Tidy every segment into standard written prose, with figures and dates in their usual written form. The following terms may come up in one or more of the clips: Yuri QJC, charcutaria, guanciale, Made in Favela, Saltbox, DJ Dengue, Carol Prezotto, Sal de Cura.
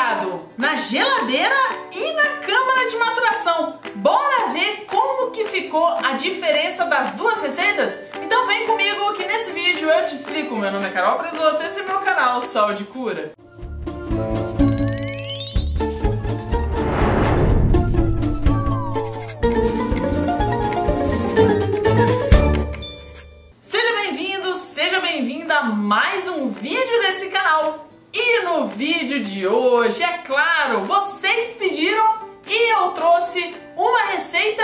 dourado na geladeira e na câmara de maturação. Bora ver como que ficou a diferença das duas receitas? Então vem comigo que nesse vídeo eu te explico. Meu nome é Carol Prezotto, esse é meu canal Sal de Cura. Mais um vídeo desse canal. E no vídeo de hoje, é claro, vocês pediram e eu trouxe uma receita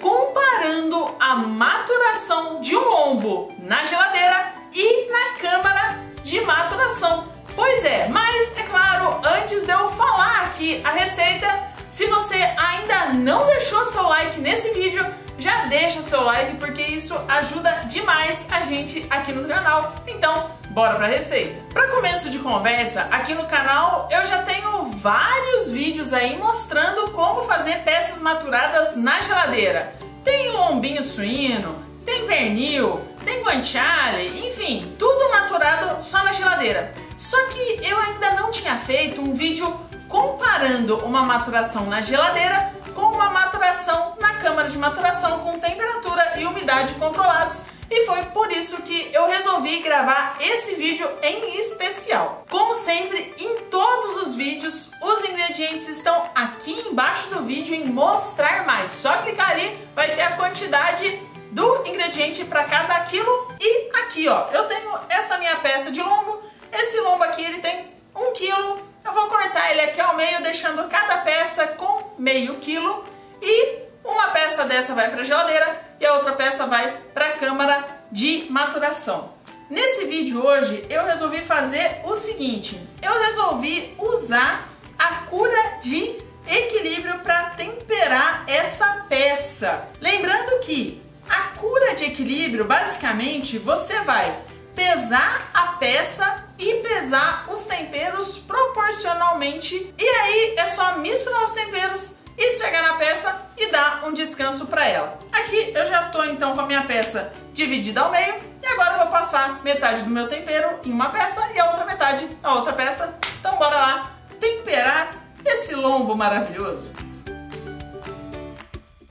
comparando a maturação de um lombo na geladeira e na câmara de maturação. Pois é, mas é claro, antes de eu falar aqui a receita, se você ainda não deixou seu like nesse vídeo, já deixa seu like porque isso ajuda demais a gente aqui no canal. Então, bora pra receita! Para começo de conversa, aqui no canal eu já tenho vários vídeos aí mostrando como fazer peças maturadas na geladeira. Tem lombinho suíno, tem pernil, tem guanciale, enfim, tudo maturado só na geladeira. Só que eu ainda não tinha feito um vídeo comparando uma maturação na geladeira com uma maturação na câmara de maturação com temperatura e umidade controlados, e foi por isso que eu resolvi gravar esse vídeo em especial. Como sempre, em todos os vídeos, os ingredientes estão aqui embaixo do vídeo em mostrar mais. Só clicar ali, vai ter a quantidade do ingrediente para cada quilo. E aqui, ó, eu tenho essa minha peça de lombo. Esse lombo aqui, ele tem 1 quilo. Eu vou cortar ele aqui ao meio, deixando cada peça com meio quilo, e uma peça dessa vai para a geladeira e a outra peça vai para a câmara de maturação. Nesse vídeo hoje eu resolvi fazer o seguinte: eu resolvi usar a cura de equilíbrio para temperar essa peça. Lembrando que a cura de equilíbrio, basicamente, você vai pesar a peça e pesar os temperos proporcionalmente, e aí é só misturar os temperos, esfregar na peça e dar um descanso para ela. Aqui eu já tô então com a minha peça dividida ao meio, e agora eu vou passar metade do meu tempero em uma peça e a outra metade na outra peça. Então bora lá temperar esse lombo maravilhoso.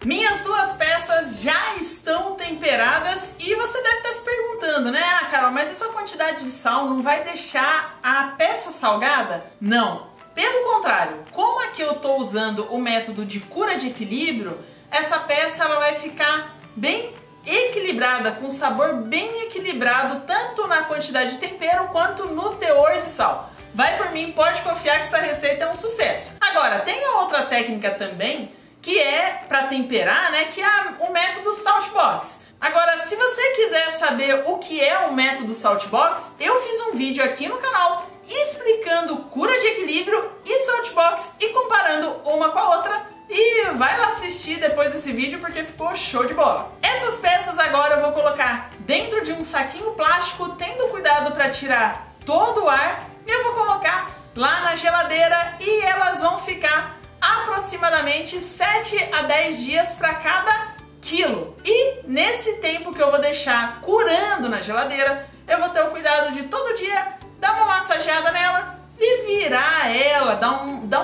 Minhas duas peças já estão temperadas, e você deve estar se perguntando, né? Ah, Carol, mas essa quantidade de sal não vai deixar a peça salgada? Não, pelo contrário. Como aqui eu estou usando o método de cura de equilíbrio, essa peça ela vai ficar bem equilibrada, com um sabor bem equilibrado, tanto na quantidade de tempero quanto no teor de sal. Vai por mim, pode confiar que essa receita é um sucesso. Agora, tem a outra técnica também, que é para temperar, né? Que é o método Saltbox. Agora, se você quiser saber o que é o método Saltbox, eu fiz um vídeo aqui no canal explicando cura de equilíbrio e Saltbox e comparando uma com a outra. E vai lá assistir depois desse vídeo porque ficou show de bola. Essas peças agora eu vou colocar dentro de um saquinho plástico, tendo cuidado para tirar todo o ar. E eu vou colocar lá na geladeira e elas vão ficar aproximadamente 7 a 10 dias para cada quilo. E nesse tempo que eu vou deixar curando na geladeira, eu vou ter o cuidado de todo dia dar uma massageada nela e virar ela, dar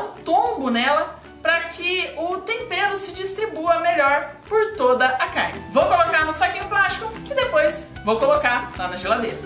um tombo nela para que o tempero se distribua melhor por toda a carne. Vou colocar no saquinho plástico e depois vou colocar lá na geladeira.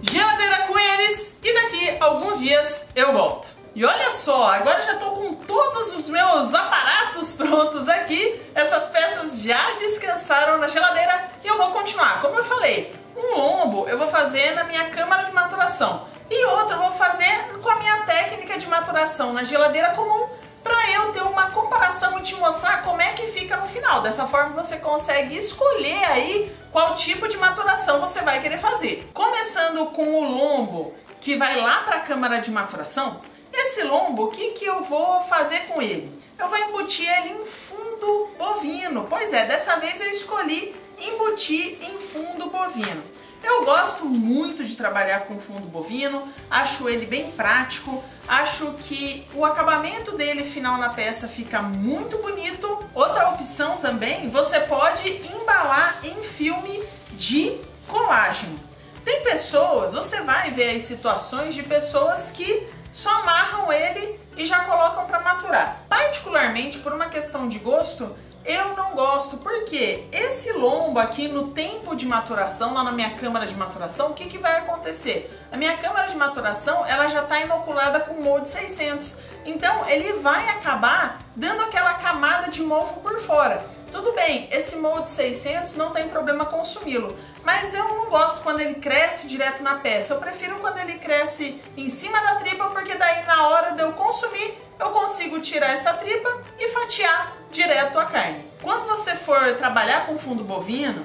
Geladeira com eles, e daqui a alguns dias eu volto. E olha só, agora já estou com todos os meus aparatos prontos aqui. Essas peças já descansaram na geladeira e eu vou continuar. Como eu falei, um lombo eu vou fazer na minha câmara de maturação e outro eu vou fazer com a minha técnica de maturação na geladeira comum, para eu ter uma comparação e te mostrar como é que fica no final. Dessa forma você consegue escolher aí qual tipo de maturação você vai querer fazer. Começando com o lombo que vai lá para a câmara de maturação. Esse lombo, o que eu vou fazer com ele? Eu vou embutir ele em fundo bovino. Pois é, dessa vez eu escolhi embutir em fundo bovino. Eu gosto muito de trabalhar com fundo bovino, acho ele bem prático, acho que o acabamento dele final na peça fica muito bonito. Outra opção também, você pode embalar em filme de colágeno. Tem pessoas, você vai ver aí situações de pessoas que só amarram ele e já colocam para maturar. Particularmente, por uma questão de gosto, eu não gosto, porque esse lombo aqui no tempo de maturação, lá na minha câmara de maturação, o que que vai acontecer? A minha câmara de maturação, ela já está inoculada com molde 600, então ele vai acabar dando aquela camada de mofo por fora. Tudo bem, esse molde 600 não tem problema consumi-lo, mas eu não gosto quando ele cresce direto na peça. Eu prefiro quando ele cresce em cima da tripa, porque daí na hora de eu consumir, eu consigo tirar essa tripa e fatiar direto a carne. Quando você for trabalhar com fundo bovino,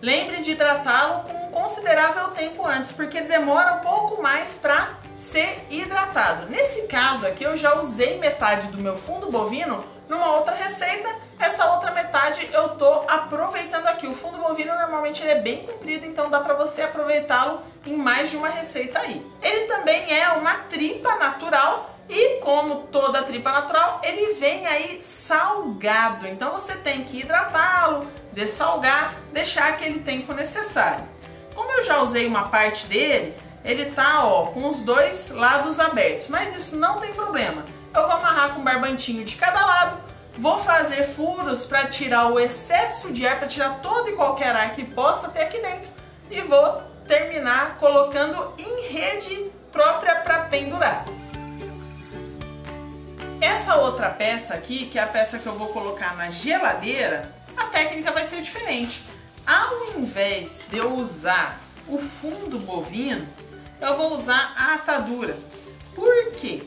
lembre de hidratá-lo com um considerável tempo antes, porque ele demora um pouco mais para ser hidratado. Nesse caso aqui, eu já usei metade do meu fundo bovino numa outra receita. Essa outra metade eu tô aproveitando aqui. O fundo bovino normalmente ele é bem comprido, então dá para você aproveitá-lo em mais de uma receita aí. Ele também é uma tripa natural e, como toda tripa natural, ele vem aí salgado. Então você tem que hidratá-lo, dessalgar, deixar aquele tempo necessário. Como eu já usei uma parte dele, ele tá, ó, com os dois lados abertos, mas isso não tem problema. Eu vou amarrar com um barbantinho de cada lado. Vou fazer furos para tirar o excesso de ar, para tirar todo e qualquer ar que possa ter aqui dentro. E vou terminar colocando em rede própria para pendurar. Essa outra peça aqui, que é a peça que eu vou colocar na geladeira, a técnica vai ser diferente. Ao invés de eu usar o fundo bovino, eu vou usar a atadura. Por quê?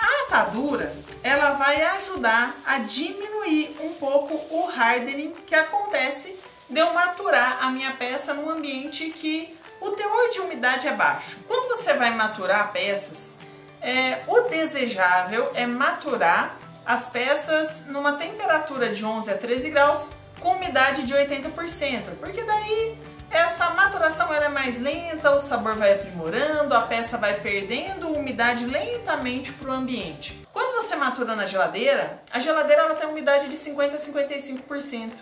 A atadura, ela vai ajudar a diminuir um pouco o hardening que acontece de eu maturar a minha peça num ambiente que o teor de umidade é baixo. Quando você vai maturar peças, o desejável é maturar as peças numa temperatura de 11 a 13 graus com umidade de 80%, porque daí essa maturação ela é mais lenta, o sabor vai aprimorando, a peça vai perdendo umidade lentamente para o ambiente. Quando você matura na geladeira, a geladeira ela tem umidade de 50% a 55%.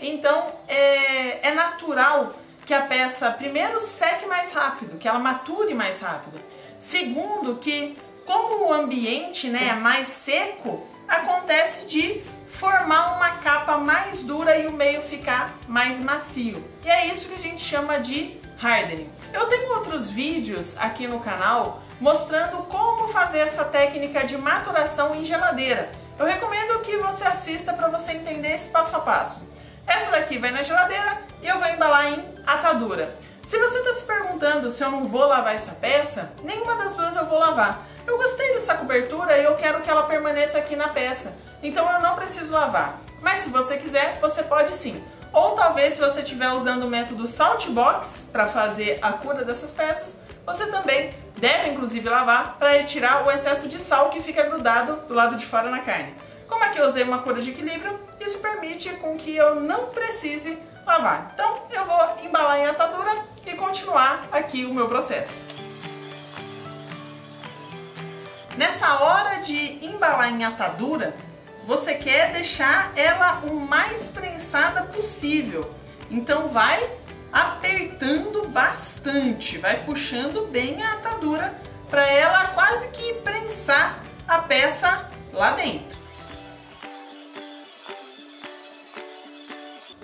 Então é natural que a peça, primeiro, seque mais rápido, que ela mature mais rápido. Segundo, que como o ambiente, né, é mais seco, acontece de formar uma capa mais dura e o meio ficar mais macio. E é isso que a gente chama de hardening. Eu tenho outros vídeos aqui no canal mostrando como fazer essa técnica de maturação em geladeira. Eu recomendo que você assista para você entender esse passo a passo. Essa daqui vai na geladeira e eu vou embalar em atadura. Se você está se perguntando se eu não vou lavar essa peça, nenhuma das duas eu vou lavar. Eu gostei dessa cobertura e eu quero que ela permaneça aqui na peça, então eu não preciso lavar. Mas se você quiser, você pode sim. Ou talvez, se você estiver usando o método saltbox para fazer a cura dessas peças, você também deve inclusive lavar para retirar o excesso de sal que fica grudado do lado de fora na carne. Como aqui eu usei uma cura de equilíbrio, isso permite com que eu não precise lavar. Então eu vou embalar em atadura e continuar aqui o meu processo. Nessa hora de embalar em atadura, você quer deixar ela o mais prensada possível. Então vai apertando bastante, vai puxando bem a atadura para ela quase que prensar a peça lá dentro.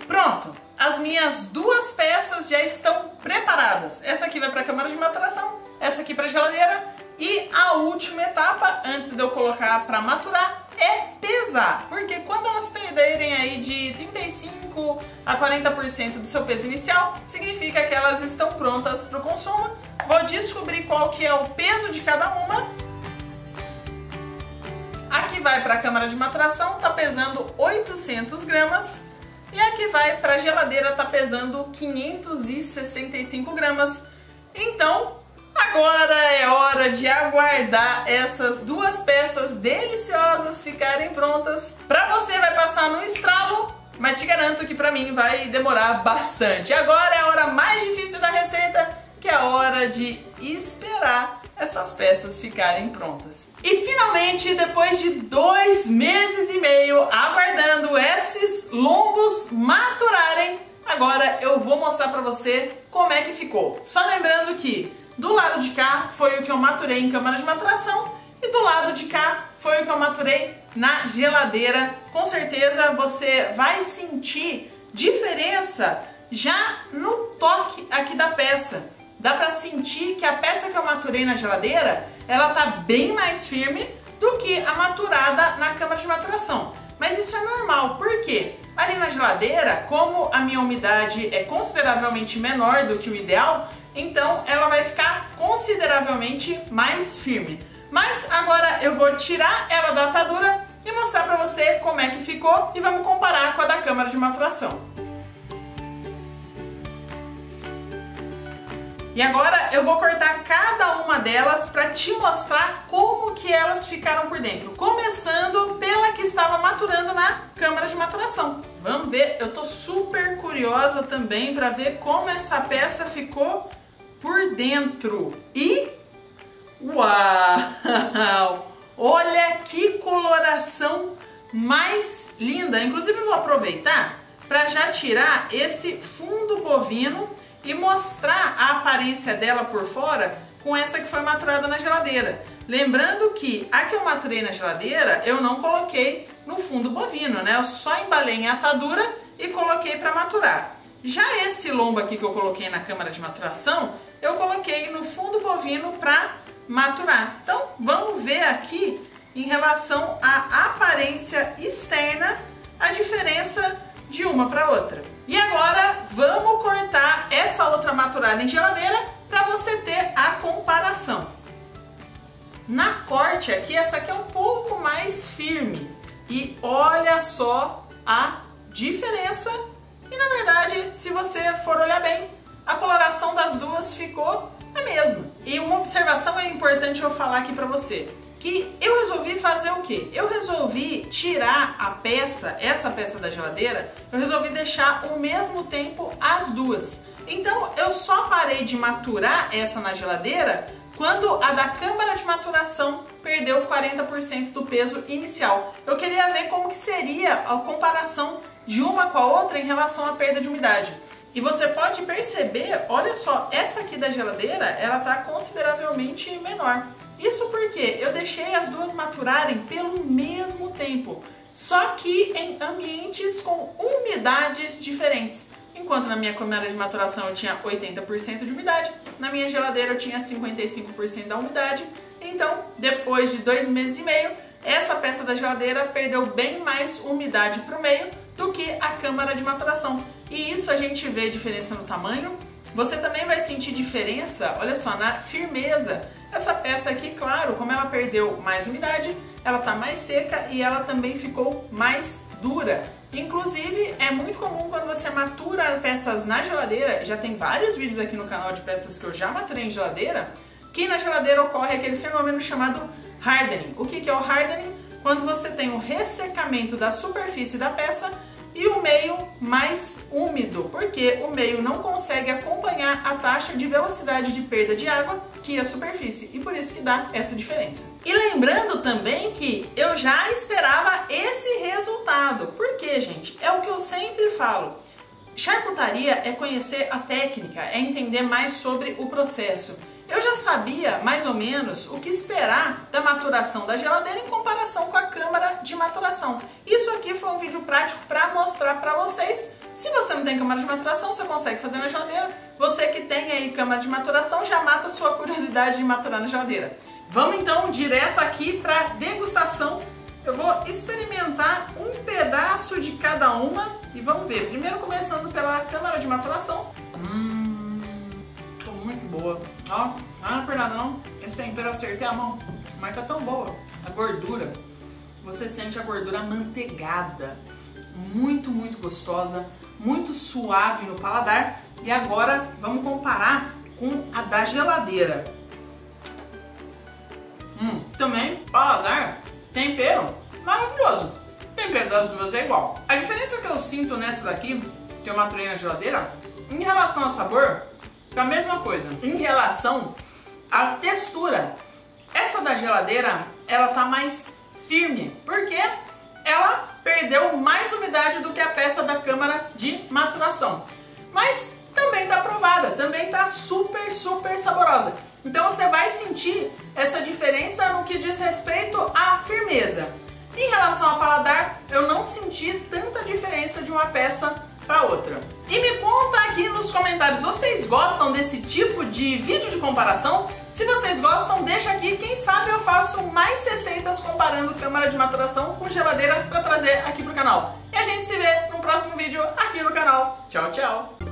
Pronto, as minhas duas peças já estão preparadas. Essa aqui vai para a câmara de maturação, essa aqui para a geladeira. E a última etapa, antes de eu colocar para maturar, é pesar, porque quando elas perderem aí de 35% a 40% do seu peso inicial, significa que elas estão prontas para o consumo. Vou descobrir qual que é o peso de cada uma. A que vai para a câmara de maturação está pesando 800 gramas e a que vai para a geladeira está pesando 565 gramas. Então, agora é hora de aguardar essas duas peças deliciosas ficarem prontas. Pra você vai passar no estralo, mas te garanto que pra mim vai demorar bastante. Agora é a hora mais difícil da receita, que é a hora de esperar essas peças ficarem prontas. E finalmente, depois de 2 meses e meio aguardando esses lombos maturarem, Agora eu vou mostrar pra você como é que ficou. Só lembrando que do lado de cá foi o que eu maturei em câmara de maturação e do lado de cá foi o que eu maturei na geladeira. Com certeza você vai sentir diferença já no toque aqui da peça. Dá pra sentir que a peça que eu maturei na geladeira, ela tá bem mais firme do que a maturada na câmara de maturação. Mas isso é normal, por quê? Ali na geladeira, como a minha umidade é consideravelmente menor do que o ideal, então ela vai ficar consideravelmente mais firme. Mas agora eu vou tirar ela da atadura e mostrar pra você como é que ficou e vamos comparar com a da câmara de maturação. E agora eu vou cortar cada uma delas para te mostrar como que elas ficaram por dentro. Começando pela que estava maturando na câmara de maturação. Vamos ver, eu tô super curiosa também para ver como essa peça ficou por dentro. E uau! Olha que coloração mais linda! Inclusive eu vou aproveitar para já tirar esse fundo bovino e mostrar a aparência dela por fora com essa que foi maturada na geladeira. Lembrando que a que eu maturei na geladeira eu não coloquei no fundo bovino, né? Eu só embalei em atadura e coloquei para maturar. Já esse lombo aqui que eu coloquei na câmara de maturação, eu coloquei no fundo bovino para maturar. Então vamos ver aqui em relação à aparência externa a diferença de uma para outra. E agora vamos cortar essa outra maturada em geladeira para você ter a comparação. Na corte aqui, essa aqui é um pouco mais firme e olha só a diferença. E na verdade, se você for olhar bem, a coloração das duas ficou a mesma. E uma observação é importante eu falar aqui para você, que eu resolvi fazer o quê? Eu resolvi tirar a peça, essa peça da geladeira, eu resolvi deixar o mesmo tempo as duas. Então eu só parei de maturar essa na geladeira quando a da câmara de maturação perdeu 40% do peso inicial. Eu queria ver como que seria a comparação de uma com a outra em relação à perda de umidade. E você pode perceber, olha só, essa aqui da geladeira, ela tá consideravelmente menor. Isso porque eu deixei as duas maturarem pelo mesmo tempo, só que em ambientes com umidades diferentes. Enquanto na minha câmara de maturação eu tinha 80% de umidade, na minha geladeira eu tinha 55% da umidade. Então, depois de 2 meses e meio, essa peça da geladeira perdeu bem mais umidade para o meio do que a câmara de maturação. E isso a gente vê diferença no tamanho. Você também vai sentir diferença, olha só, na firmeza. Essa peça aqui, claro, como ela perdeu mais umidade, ela tá mais seca e ela também ficou mais dura. Inclusive, é muito comum quando você matura peças na geladeira, já tem vários vídeos aqui no canal de peças que eu já maturei em geladeira, que na geladeira ocorre aquele fenômeno chamado hardening. O que é o hardening? Quando você tem o ressecamento da superfície da peça e o meio mais úmido, porque o meio não consegue acompanhar a taxa de velocidade de perda de água que é a superfície, e por isso que dá essa diferença. E lembrando também que eu já esperava esse resultado, porque, gente, é o que eu sempre falo, charcutaria é conhecer a técnica, é entender mais sobre o processo. Eu já sabia mais ou menos o que esperar da maturação da geladeira em comparação com a câmara de maturação. Isso aqui foi um vídeo prático para mostrar para vocês. Se você não tem câmara de maturação, você consegue fazer na geladeira. Você que tem aí câmara de maturação, já mata sua curiosidade de maturar na geladeira. Vamos então direto aqui para degustação. Eu vou experimentar um pedaço de cada uma e vamos ver. Primeiro começando pela câmara de maturação. Muito boa, ó, não é por nada não, esse tempero acertei a mão, mas tá tão boa. A gordura, você sente a gordura amanteigada, muito gostosa, muito suave no paladar. E agora vamos comparar com a da geladeira. Também paladar, tempero maravilhoso, o tempero das duas é igual. A diferença que eu sinto nessa daqui, que eu maturei na geladeira, em relação ao sabor, a mesma coisa. Em relação à textura, essa da geladeira, ela tá mais firme, porque ela perdeu mais umidade do que a peça da câmara de maturação. mas também tá aprovada, também tá super, super saborosa. Então você vai sentir essa diferença no que diz respeito à firmeza. Em relação ao paladar, eu não senti tanta diferença de uma peça para outra. E me conta aqui nos comentários, vocês gostam desse tipo de vídeo de comparação? Se vocês gostam, deixa aqui, quem sabe eu faço mais receitas comparando câmara de maturação com geladeira para trazer aqui pro canal. E a gente se vê no próximo vídeo aqui no canal. Tchau, tchau!